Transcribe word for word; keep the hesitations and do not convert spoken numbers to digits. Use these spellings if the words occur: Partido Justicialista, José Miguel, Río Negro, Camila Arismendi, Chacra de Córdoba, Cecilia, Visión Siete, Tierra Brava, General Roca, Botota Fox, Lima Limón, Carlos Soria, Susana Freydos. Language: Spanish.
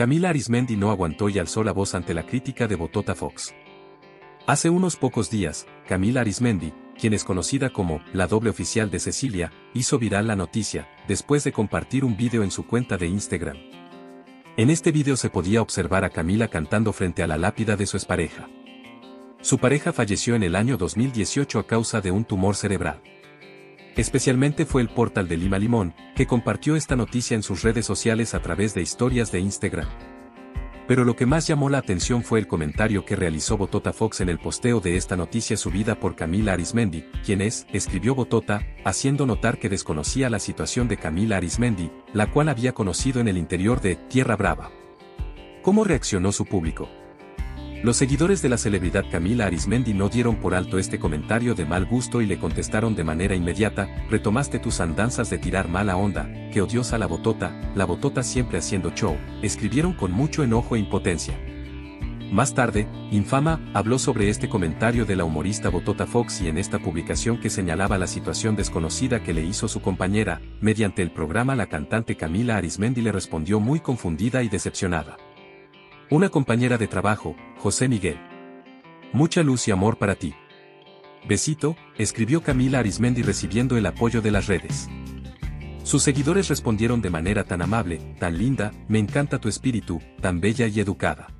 Camila Arismendi no aguantó y alzó la voz ante la crítica de Botota Fox. Hace unos pocos días, Camila Arismendi, quien es conocida como la doble oficial de Cecilia, hizo viral la noticia, después de compartir un video en su cuenta de Instagram. En este video se podía observar a Camila cantando frente a la lápida de su expareja. Su pareja falleció en el año dos mil dieciocho a causa de un tumor cerebral. Especialmente fue el portal de Lima Limón, que compartió esta noticia en sus redes sociales a través de historias de Instagram. Pero lo que más llamó la atención fue el comentario que realizó Botota Fox en el posteo de esta noticia subida por Camila Arismendi, quien es, escribió Botota, haciendo notar que desconocía la situación de Camila Arismendi, la cual había conocido en el interior de Tierra Brava. ¿Cómo reaccionó su público? Los seguidores de la celebridad Camila Arismendi no dieron por alto este comentario de mal gusto y le contestaron de manera inmediata, retomaste tus andanzas de tirar mala onda, qué odiosa la Botota, la Botota siempre haciendo show, escribieron con mucho enojo e impotencia. Más tarde, Infama habló sobre este comentario de la humorista Botota Fox y en esta publicación que señalaba la situación desconocida que le hizo su compañera, mediante el programa la cantante Camila Arismendi le respondió muy confundida y decepcionada. Una compañera de trabajo, José Miguel. Mucha luz y amor para ti. Besito, escribió Camila Arismendi recibiendo el apoyo de las redes. Sus seguidores respondieron de manera tan amable, tan linda, me encanta tu espíritu, tan bella y educada.